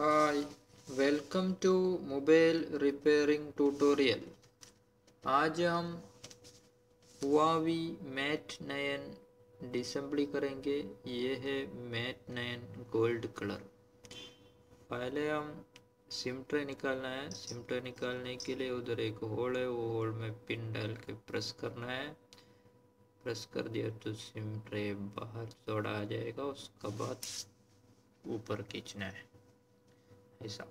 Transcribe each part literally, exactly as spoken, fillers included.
Hi welcome to mobile repairing tutorial. आज हम Huawei met nine डिसम्बली करेंगे। ये है मेट नाइन गोल्ड कलर। पहले हम सिम ट्रे निकालना है। सिम ट्रे निकालने के लिए उधर एक होल है, वो होल में पिन डाल के प्रेस करना है। प्रेस कर दिया तो सिम ट्रे बाहर थोड़ा आ जाएगा। उसका बाद ऊपर खींचना है ऐसा।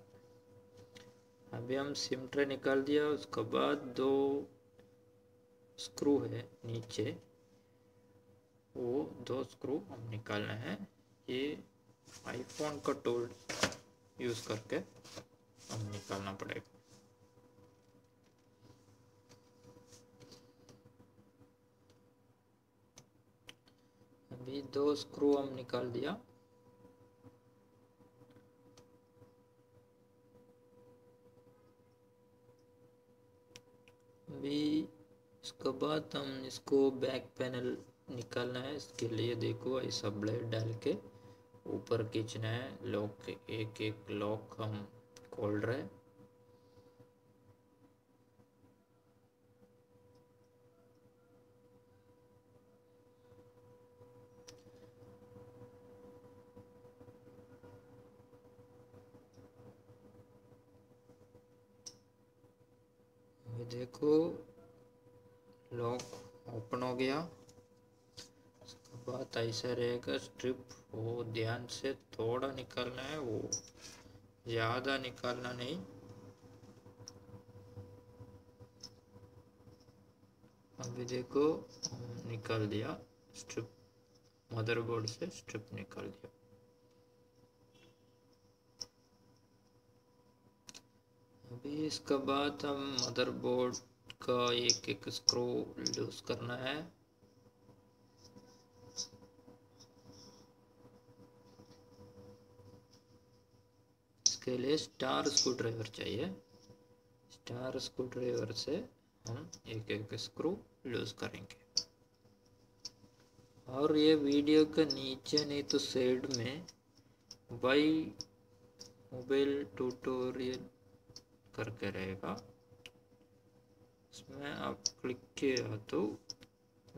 अभी हम सिम ट्रे निकाल दिया। उसके बाद दो स्क्रू है नीचे, वो दो स्क्रू हम निकालना है। ये आईफोन का टूल यूज करके हम निकालना पड़ेगा। अभी दो स्क्रू हम निकाल दिया। अभी इसके बाद हम इसको बैक पैनल निकालना है। इसके लिए देखो ऐसा ब्लेड डाल के ऊपर खींचना है। लॉक एक एक लॉक हम खोल रहे। देखो लॉक ओपन हो गया। उसके बाद ऐसा रहेगा स्ट्रिप, वो ध्यान से थोड़ा निकालना है, वो ज़्यादा निकालना नहीं। अभी देखो निकाल दिया स्ट्रिप, मदरबोर्ड से स्ट्रिप निकाल दिया। अभी इसके बाद हम मदरबोर्ड का एक एक स्क्रू लूज करना है। इसके लिए स्टार स्क्रू ड्राइवर चाहिए। स्टार स्क्रू ड्राइवर से हम एक एक स्क्रू लूज करेंगे। और ये वीडियो के नीचे नहीं तो साइड में बाई मोबाइल ट्यूटोरियल करके रहेगा, इसमें आप क्लिक किया तो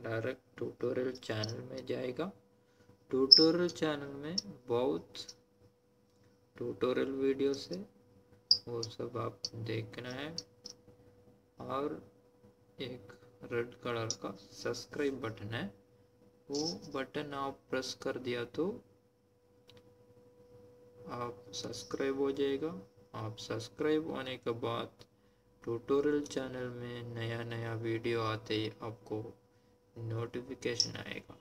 डायरेक्ट ट्यूटोरियल चैनल में जाएगा। ट्यूटोरियल चैनल में बहुत ट्यूटोरियल वीडियोस है, वो सब आप देखना है। और एक रेड कलर का सब्सक्राइब बटन है, वो बटन आप प्रेस कर दिया तो आप सब्सक्राइब हो जाएगा। आप सब्सक्राइब होने के बाद ट्यूटोरियल चैनल में नया नया वीडियो आते ही आपको नोटिफिकेशन आएगा।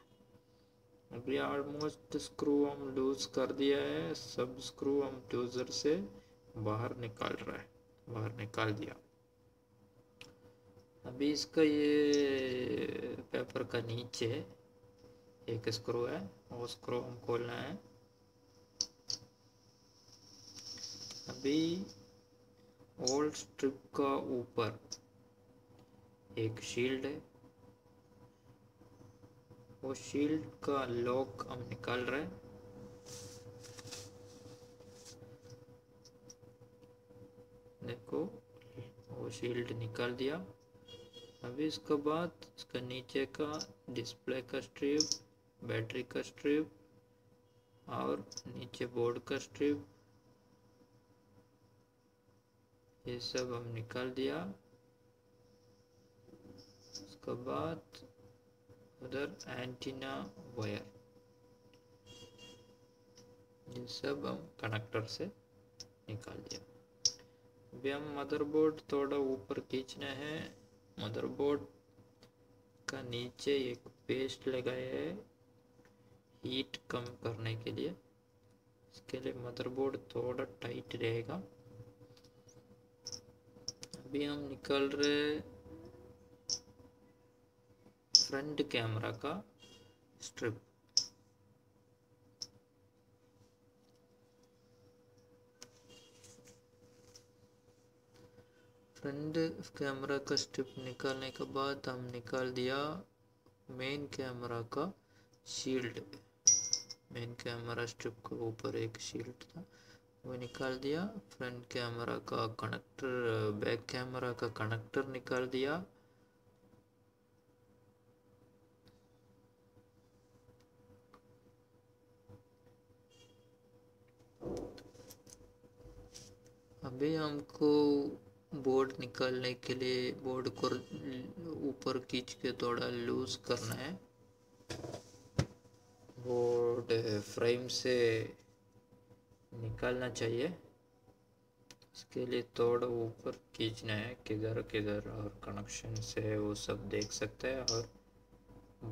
अभी ऑलमोस्ट स्क्रू हम लूज कर दिया है। सब स्क्रू हम टूजर से बाहर निकाल रहा है, बाहर निकाल दिया। अभी इसका ये पेपर का नीचे एक स्क्रू है, वो स्क्रू हम खोलना है। अभी ओल्ड स्ट्रिप का ऊपर एक शील्ड है, वो शील्ड का लॉक हम निकाल रहे हैं। देखो वो शील्ड निकाल दिया। अभी इसके बाद इसका नीचे का डिस्प्ले का स्ट्रिप, बैटरी का स्ट्रिप और नीचे बोर्ड का स्ट्रिप, ये सब हम निकाल दिया। उसके बाद उधर एंटीना वायर, ये सब हम कनेक्टर से निकाल दिया। अभी हम मदरबोर्ड थोड़ा ऊपर खींचना है। मदरबोर्ड का नीचे एक पेस्ट लगाया है हीट कम करने के लिए। इसके लिए मदरबोर्ड थोड़ा टाइट रहेगा। अभी हम निकाल रहे फ्रंट कैमरा का स्ट्रिप। फ्रंट कैमरा का स्ट्रिप निकालने के बाद हम निकाल दिया मेन कैमरा का शील्ड। मेन कैमरा स्ट्रिप के ऊपर एक शील्ड था, वो निकाल दिया, फ्रंट कैमरा का कनेक्टर, बैक कैमरा का कनेक्टर निकाल दिया, अभी हमको बोर्ड निकालने के लिए बोर्ड को ऊपर खींच के थोड़ा लूज करना है, बोर्ड फ्रेम से निकालना चाहिए, इसके लिए थोड़ा ऊपर खींचना है किधर किधर, और कनेक्शन से वो सब देख सकते हैं और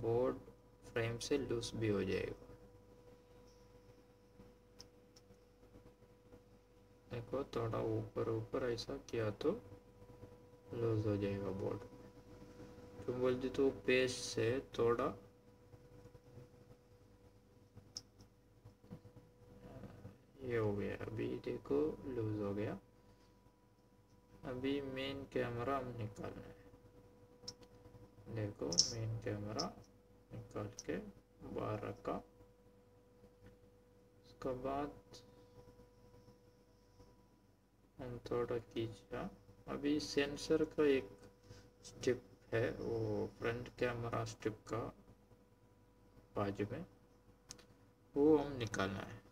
बोर्ड फ्रेम से लूज भी हो जाएगा। देखो थोड़ा ऊपर ऊपर ऐसा किया तो लूज हो जाएगा बोर्ड। तो बोलते तो पेस्ट से थोड़ा ये हो गया, अभी देखो लूज हो गया। अभी मेन कैमरा हम निकालना है, देखो मेन कैमरा निकाल के बाहर रखा, उसके बाद हम थोड़ा खींचा। अभी सेंसर का एक स्ट्रिप है वो फ्रंट कैमरा स्ट्रिप का बाजू में, वो हम निकालना है।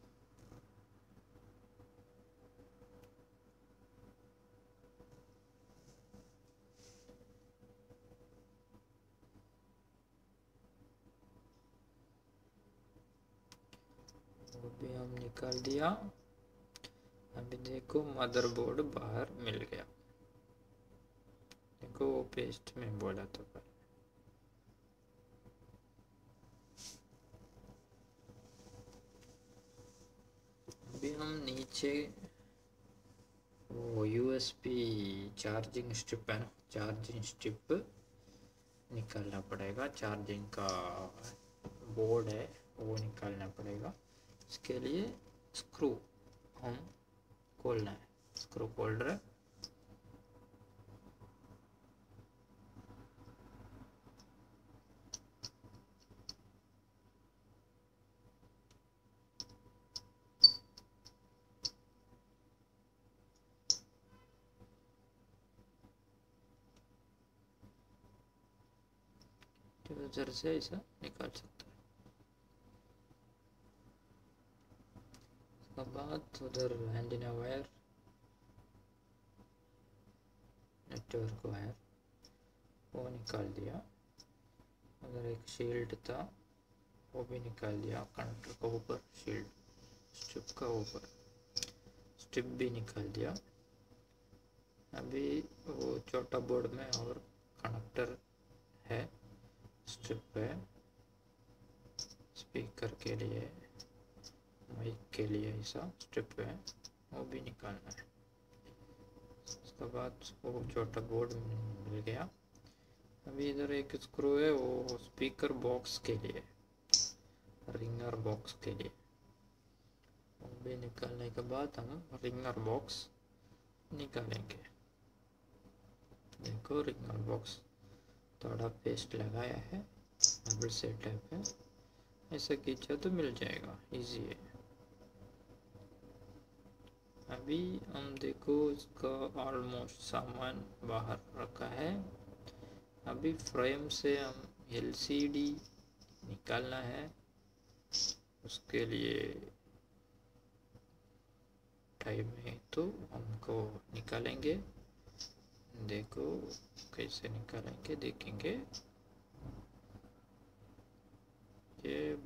अभी हम निकाल दिया, अभी देखो मदरबोर्ड बाहर मिल गया, देखो वो पेस्ट में बोला था। पर अभी हम नीचे वो यूएसबी चार्जिंग स्ट्रिप है ना, चार्जिंग स्ट्रिप निकालना पड़ेगा, चार्जिंग का बोर्ड है वो निकालना पड़ेगा, इसके लिए स्क्रू हम खोलना है, स्क्रू होल्डर है। तो इधर से ऐसा निकाल सकते हैं, बाद उधर एंटीना वायर, नेटवर्क वायर वो निकाल दिया, उधर एक शील्ड था वो भी निकाल दिया, कनेक्टर का ऊपर शील्ड स्ट्रिप का ऊपर स्ट्रिप भी निकाल दिया। अभी वो छोटा बोर्ड में और कनेक्टर है, स्ट्रिप है, स्पीकर के लिए, माइक के लिए ऐसा स्ट्रिप है, वो भी निकालना है। उसके बाद वो छोटा बोर्ड मिल गया। अभी इधर एक स्क्रू है वो स्पीकर बॉक्स के लिए, रिंगर बॉक्स के लिए, वो भी निकालने के बाद हम रिंगर बॉक्स निकालेंगे। देखो रिंगर बॉक्स थोड़ा पेस्ट लगाया है, डबल सेट टाइप है, ऐसा खींचा तो मिल जाएगा, इजी है। अभी हम देखो इसका ऑलमोस्ट सामान बाहर रखा है। अभी फ्रेम से हम एलसीडी निकालना है, उसके लिए टाइम है तो हमको निकालेंगे, देखो कैसे निकालेंगे देखेंगे। ये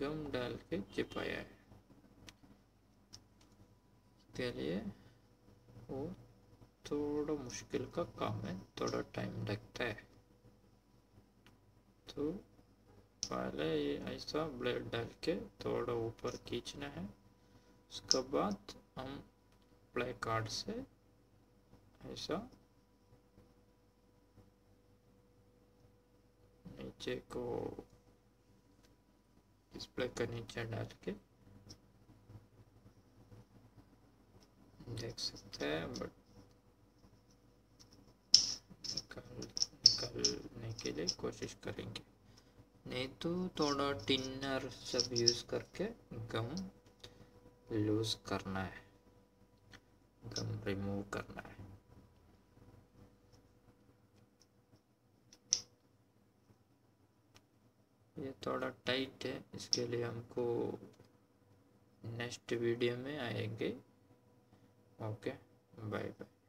गम डाल के चिपाया है, के लिए वो थोड़ा मुश्किल का काम है, थोड़ा टाइम लगता है। तो पहले ये ऐसा ब्लेड डाल के थोड़ा ऊपर खींचना है, उसके बाद हम प्ले कार्ड से ऐसा नीचे को डिस्प्ले का नीचे डाल के देख सकते हैं, बट निकाल निकालने के लिए कोशिश करेंगे, नहीं तो थोड़ा टिनर सब यूज़ करके गम लूज करना है, गम रिमूव करना है। ये थोड़ा टाइट है, इसके लिए हमको नेक्स्ट वीडियो में आएंगे। Okay, bye bye.